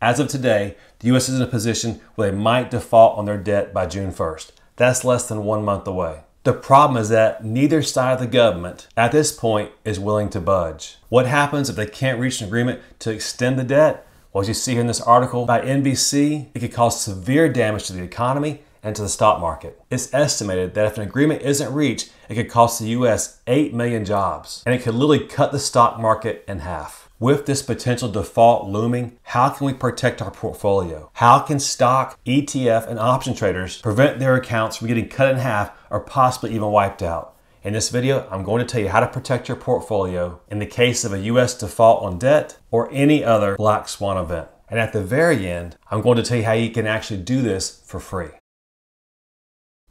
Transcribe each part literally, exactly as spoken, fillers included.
As of today, the U S is in a position where they might default on their debt by June first. That's less than one month away. The problem is that neither side of the government at this point is willing to budge. What happens if they can't reach an agreement to extend the debt? Well, as you see here in this article by N B C, it could cause severe damage to the economy and to the stock market. It's estimated that if an agreement isn't reached, it could cost the U S eight million jobs, and it could literally cut the stock market in half. With this potential default looming, how can we protect our portfolio? How can stock, E T F, and option traders prevent their accounts from getting cut in half or possibly even wiped out? In this video, I'm going to tell you how to protect your portfolio in the case of a U S default on debt or any other black swan event. And at the very end, I'm going to tell you how you can actually do this for free.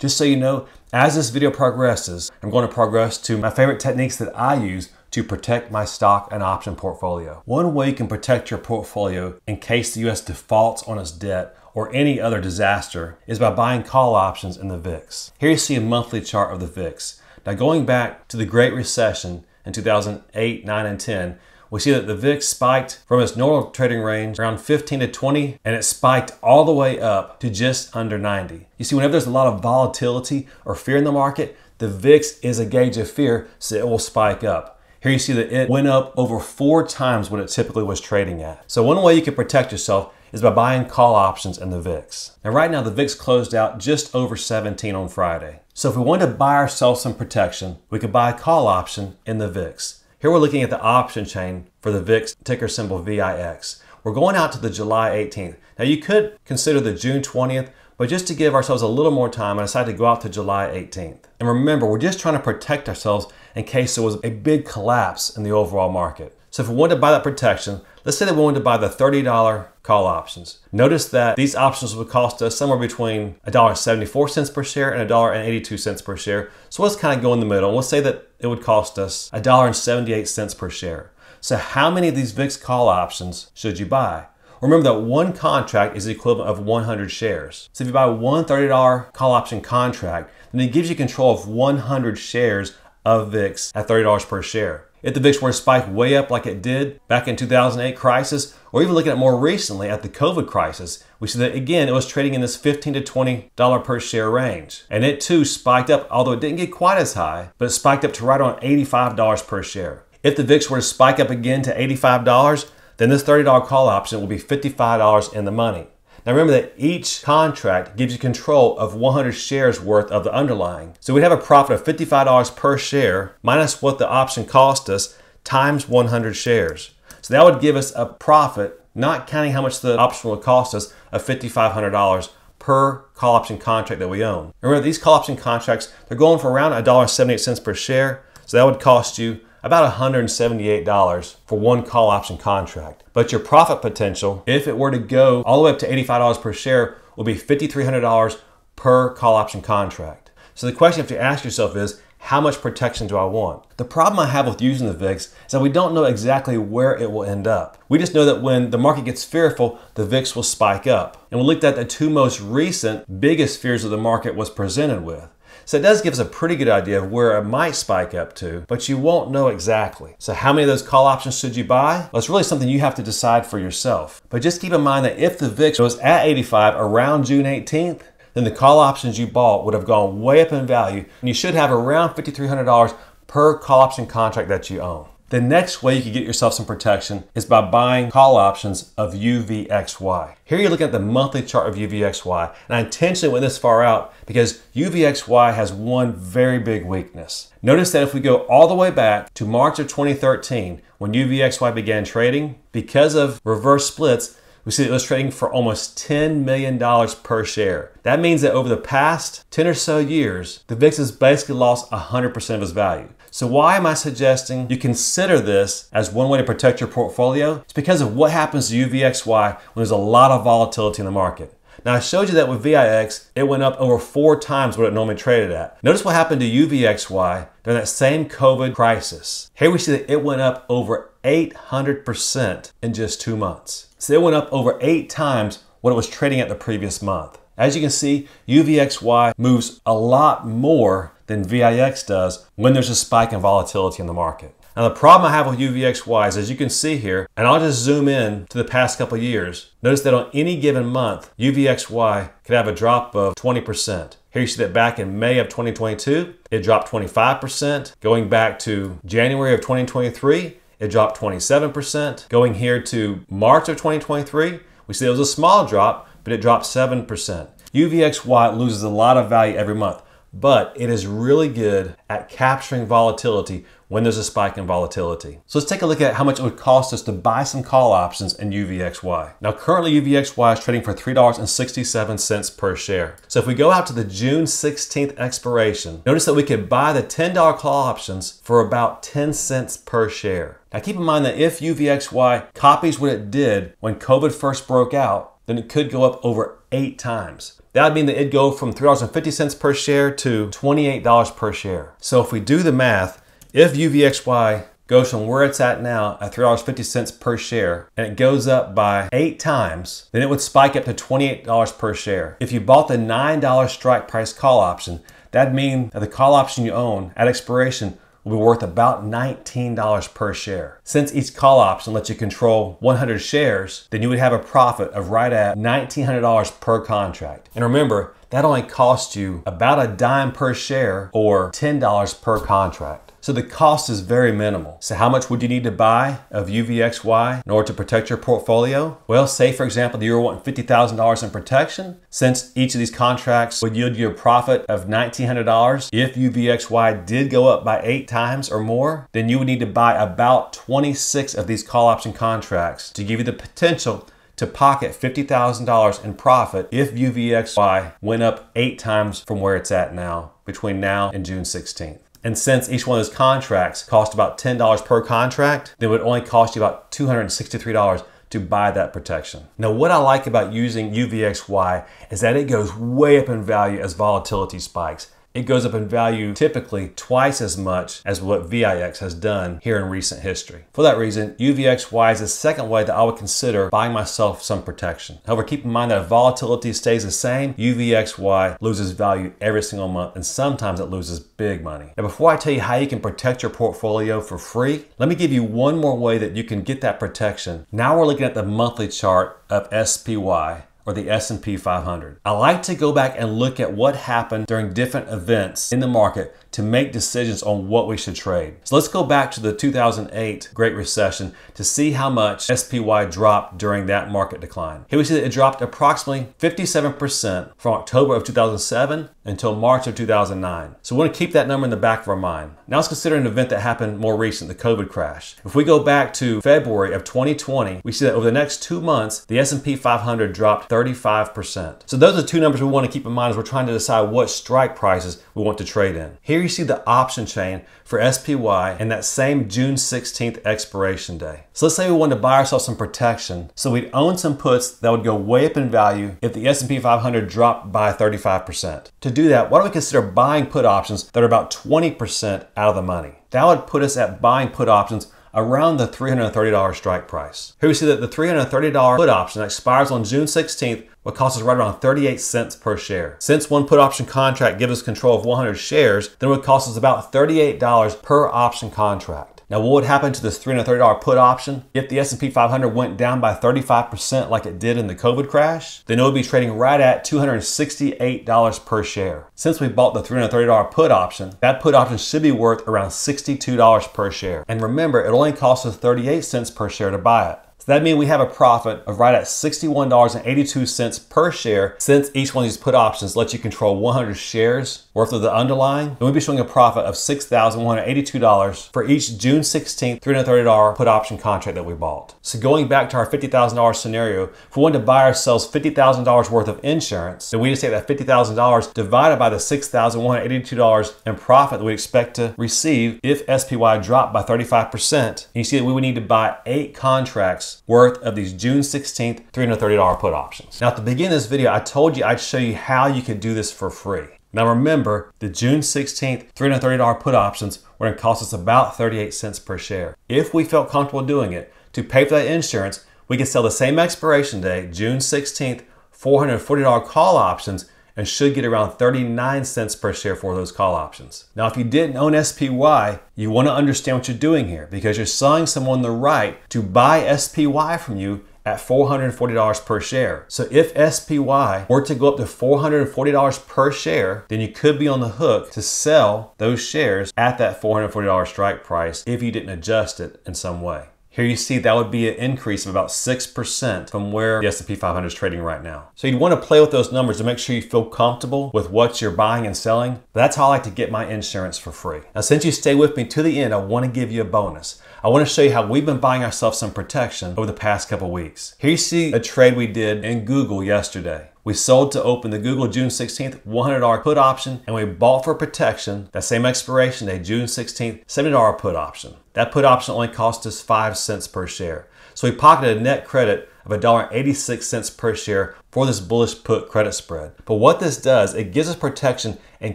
Just so you know, as this video progresses, I'm going to progress to my favorite techniques that I use to protect my stock and option portfolio. One way you can protect your portfolio in case the U S defaults on its debt or any other disaster is by buying call options in the V I X. Here you see a monthly chart of the V I X. Now, going back to the Great Recession in two thousand eight, nine, and ten, we see that the V I X spiked from its normal trading range around fifteen to twenty, and it spiked all the way up to just under ninety. You see, whenever there's a lot of volatility or fear in the market, the V I X is a gauge of fear, so it will spike up. Here you see that it went up over four times what it typically was trading at. So one way you can protect yourself is by buying call options in the V I X. Now right now the V I X closed out just over seventeen on Friday. So if we wanted to buy ourselves some protection, we could buy a call option in the V I X. Here we're looking at the option chain for the V I X, ticker symbol V I X. We're going out to the July eighteenth. Now you could consider the June twentieth, but just to give ourselves a little more time, I decided to go out to July eighteenth. And remember, we're just trying to protect ourselves in case there was a big collapse in the overall market. So if we wanted to buy that protection, let's say that we wanted to buy the thirty dollar call options. Notice that these options would cost us somewhere between one dollar and seventy-four cents per share and one dollar and eighty-two cents per share. So let's kind of go in the middle. Let's say that it would cost us one dollar and seventy-eight cents per share. So how many of these V I X call options should you buy? Remember that one contract is the equivalent of one hundred shares. So if you buy one thirty dollar call option contract, then it gives you control of one hundred shares of V I X at thirty dollars per share. If the V I X were to spike way up like it did back in two thousand eight crisis, or even looking at more recently at the COVID crisis, we see that again, it was trading in this fifteen to twenty dollars per share range. And it too spiked up, although it didn't get quite as high, but it spiked up to right on eighty-five dollars per share. If the V I X were to spike up again to eighty-five dollars, then this thirty dollar call option will be fifty-five dollars in the money. Now remember that each contract gives you control of one hundred shares worth of the underlying. So we'd have a profit of fifty-five dollars per share minus what the option cost us times one hundred shares. So that would give us a profit, not counting how much the option will cost us, of fifty-five hundred dollars per call option contract that we own. Remember, these call option contracts, they're going for around one dollar and seventy-eight cents per share. So that would cost you about one hundred seventy-eight dollars for one call option contract. But your profit potential, if it were to go all the way up to eighty-five dollars per share, will be fifty-three hundred dollars per call option contract. So the question you have to ask yourself is, how much protection do I want? The problem I have with using the V I X is that we don't know exactly where it will end up. We just know that when the market gets fearful, the V I X will spike up. And we looked at the two most recent biggest fears of the market was presented with. So it does give us a pretty good idea of where it might spike up to, but you won't know exactly. So how many of those call options should you buy? Well, it's really something you have to decide for yourself. But just keep in mind that if the V I X was at eighty-five around June eighteenth, then the call options you bought would have gone way up in value, and you should have around fifty-three hundred dollars per call option contract that you own. The next way you can get yourself some protection is by buying call options of U V X Y. Here you look at the monthly chart of U V X Y, and I intentionally went this far out because U V X Y has one very big weakness. Notice that if we go all the way back to March of twenty thirteen, when U V X Y began trading, because of reverse splits, we see it was trading for almost ten million dollars per share. That means that over the past ten or so years, the V I X has basically lost one hundred percent of its value. So why am I suggesting you consider this as one way to protect your portfolio? It's because of what happens to U V X Y when there's a lot of volatility in the market. Now I showed you that with V I X, it went up over four times what it normally traded at. Notice what happened to U V X Y during that same COVID crisis. Here we see that it went up over eight hundred percent in just two months. So it went up over eight times what it was trading at the previous month. As you can see, U V X Y moves a lot more than V I X does when there's a spike in volatility in the market. Now the problem I have with U V X Y is, as you can see here, and I'll just zoom in to the past couple of years, notice that on any given month, U V X Y could have a drop of twenty percent. Here you see that back in May of twenty twenty-two, it dropped twenty-five percent. Going back to January of twenty twenty-three, it dropped twenty-seven percent. Going here to March of twenty twenty-three, we see it was a small drop, but it dropped seven percent. U V X Y loses a lot of value every month, but it is really good at capturing volatility when there's a spike in volatility. So let's take a look at how much it would cost us to buy some call options in U V X Y. Now currently U V X Y is trading for three dollars and sixty-seven cents per share. So if we go out to the June sixteenth expiration, notice that we could buy the ten dollar call options for about ten cents per share. Now keep in mind that if U V X Y copies what it did when COVID first broke out, then it could go up over eight times. That would mean that it'd go from three dollars and fifty cents per share to twenty-eight dollars per share. So if we do the math, if U V X Y goes from where it's at now at three dollars and fifty cents per share and it goes up by eight times, then it would spike up to twenty-eight dollars per share. If you bought the nine dollar strike price call option, that'd mean that the call option you own at expiration will be worth about nineteen dollars per share. Since each call option lets you control one hundred shares, then you would have a profit of right at nineteen hundred dollars per contract. And remember, that only costs you about a dime per share or ten dollars per contract. So the cost is very minimal. So how much would you need to buy of U V X Y in order to protect your portfolio? Well, say for example, that you were wanting fifty thousand dollars in protection. Since each of these contracts would yield you a profit of nineteen hundred dollars, if U V X Y did go up by eight times or more, then you would need to buy about twenty-six of these call option contracts to give you the potential to pocket fifty thousand dollars in profit if U V X Y went up eight times from where it's at now, between now and June sixteenth. And since each one of those contracts cost about ten dollars per contract, then it would only cost you about two hundred sixty-three dollars to buy that protection. Now, what I like about using U V X Y is that it goes way up in value as volatility spikes. It goes up in value typically twice as much as what V I X has done here in recent history. For that reason, U V X Y is the second way that I would consider buying myself some protection. However, keep in mind that if volatility stays the same, U V X Y loses value every single month, and sometimes it loses big money. Now, before I tell you how you can protect your portfolio for free, let me give you one more way that you can get that protection. Now we're looking at the monthly chart of S P Y, or the S and P five hundred. I like to go back and look at what happened during different events in the market to make decisions on what we should trade. So let's go back to the two thousand eight Great Recession to see how much S P Y dropped during that market decline. Here we see that it dropped approximately fifty-seven percent from October of two thousand seven until March of two thousand nine. So we want to keep that number in the back of our mind. Now let's consider an event that happened more recent, the COVID crash. If we go back to February of twenty twenty, we see that over the next two months, the S and P five hundred dropped thirty-five percent. So those are two numbers we want to keep in mind as we're trying to decide what strike prices we want to trade in. Here you see the option chain for S P Y and that same June sixteenth expiration day. So let's say we wanted to buy ourselves some protection. So we'd own some puts that would go way up in value if the S and P five hundred dropped by thirty-five percent. To do that, why don't we consider buying put options that are about twenty percent out of the money? That would put us at buying put options around the three hundred thirty dollar strike price. Here we see that the three hundred thirty dollar put option that expires on June sixteenth would cost us right around thirty-eight cents per share. Since one put option contract gives us control of one hundred shares, then it would cost us about thirty-eight dollars per option contract. Now what would happen to this three hundred thirty dollar put option? If the S and P five hundred went down by thirty-five percent like it did in the COVID crash, then it would be trading right at two hundred sixty-eight dollars per share. Since we bought the three hundred thirty dollar put option, that put option should be worth around sixty-two dollars per share. And remember, it only costs us thirty-eight cents per share to buy it. So that means we have a profit of right at sixty-one dollars and eighty-two cents per share. Since each one of these put options lets you control one hundred shares worth of the underlying, then we'll be showing a profit of six thousand one hundred eighty-two dollars for each June sixteenth three hundred thirty dollar put option contract that we bought. So going back to our fifty thousand dollar scenario, if we wanted to buy ourselves fifty thousand dollars worth of insurance, then we just take that fifty thousand dollars divided by the six thousand one hundred eighty-two dollars in profit that we expect to receive if S P Y dropped by thirty-five percent. And you see that we would need to buy eight contracts worth of these June sixteenth three hundred thirty dollar put options. Now at the beginning of this video, I told you I'd show you how you could do this for free. Now remember, the June sixteenth three hundred thirty dollar put options were gonna cost us about thirty-eight cents per share. If we felt comfortable doing it, to pay for that insurance, we could sell the same expiration day, June sixteenth, four hundred forty dollar call options and should get around thirty-nine cents per share for those call options. Now, if you didn't own S P Y, you want to understand what you're doing here, because you're selling someone the right to buy S P Y from you at four hundred forty dollars per share. So if S P Y were to go up to four hundred forty dollars per share, then you could be on the hook to sell those shares at that four hundred forty dollars strike price if you didn't adjust it in some way. Here you see that would be an increase of about six percent from where the S and P five hundred is trading right now. So you'd want to play with those numbers to make sure you feel comfortable with what you're buying and selling. That's how I like to get my insurance for free. Now, since you stay with me to the end, I want to give you a bonus. I want to show you how we've been buying ourselves some protection over the past couple weeks. Here you see a trade we did in Google yesterday. We sold to open the Google June sixteenth one hundred dollar put option, and we bought for protection that same expiration day, June sixteenth, seventy dollar put option. That put option only cost us five cents per share. So we pocketed a net credit of one dollar and eighty-six cents per share for this bullish put credit spread. But what this does, it gives us protection in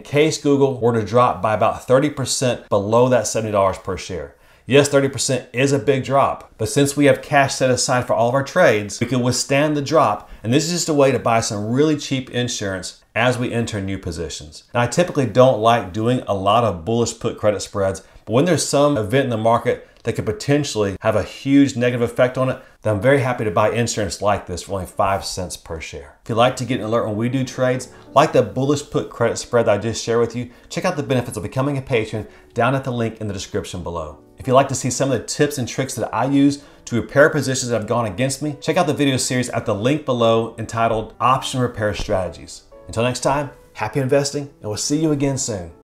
case Google were to drop by about thirty percent below that seventy dollars per share. Yes, thirty percent is a big drop, but since we have cash set aside for all of our trades, we can withstand the drop, and this is just a way to buy some really cheap insurance as we enter new positions. Now, I typically don't like doing a lot of bullish put credit spreads, but when there's some event in the market that could potentially have a huge negative effect on it, then I'm very happy to buy insurance like this for only five cents per share. If you'd like to get an alert when we do trades, like the bullish put credit spread that I just shared with you, check out the benefits of becoming a patron down at the link in the description below. If you'd like to see some of the tips and tricks that I use to repair positions that have gone against me, check out the video series at the link below entitled Option Repair Strategies. Until next time, happy investing, and we'll see you again soon.